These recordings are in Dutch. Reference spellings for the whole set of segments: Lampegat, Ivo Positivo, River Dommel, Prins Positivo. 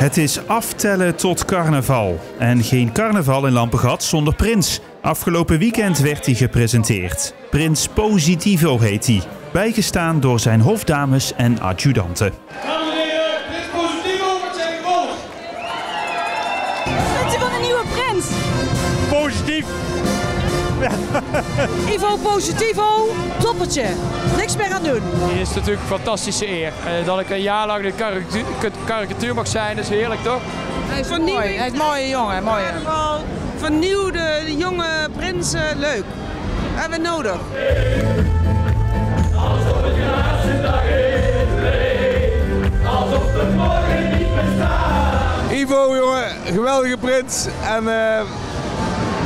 Het is aftellen tot carnaval. En geen carnaval in Lampegat zonder Prins. Afgelopen weekend werd hij gepresenteerd. Prins Positivo heet hij. Bijgestaan door zijn hofdames en adjudanten. Dames en heren, Prins Positivo wordt tegenwoordig. Wat vindt u van de nieuwe prins? Positief. Ivo Positivo, toppertje. Niks meer aan doen. Het is natuurlijk een fantastische eer. Dat ik een jaar lang de karikatuur mag zijn, is heerlijk toch? Hij is mooi. Hij is een mooie jongen. Mooie. Vernieuwde jonge prinsen, leuk. Hebben we nodig. Alsof het de laatste dag is. Alsof de morgen niet bestaat. Ivo, jongen, geweldige prins. En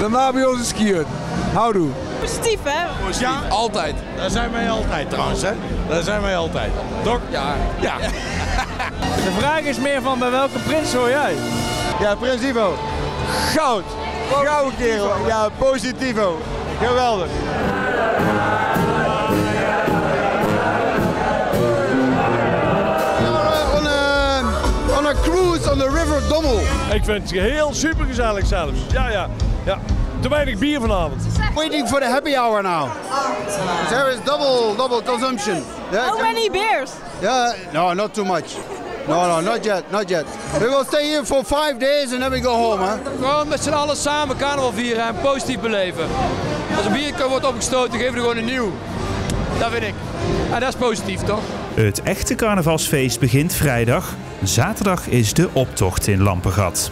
daarna bij ons is skiën. Houdoe. Positief, hè? Positief. Ja, altijd. Daar zijn wij altijd trouwens, hè? Daar zijn wij altijd. Dok? Ja. Ja. De vraag is meer van bij welke prins hoor jij? Ja, Prins Ivo. Goud. Goud, kerel. Ja, Positivo. Geweldig. On a cruise on the River Dommel. Ik vind het heel super gezellig zelfs. Ja, ja. Ja. Te weinig bier vanavond. Waiting for the happy hour now. There is double consumption. How many beers? Yeah, no, not too much. No, not yet. We will stay here for 5 days and then we go home, hè? Gewoon met z'n allen samen carnaval vieren en positief beleven. Als een biertje wordt opgestoten, geven we gewoon een nieuw. Dat vind ik. En dat is positief, toch? Het echte carnavalsfeest begint vrijdag. Zaterdag is de optocht in Lampegat.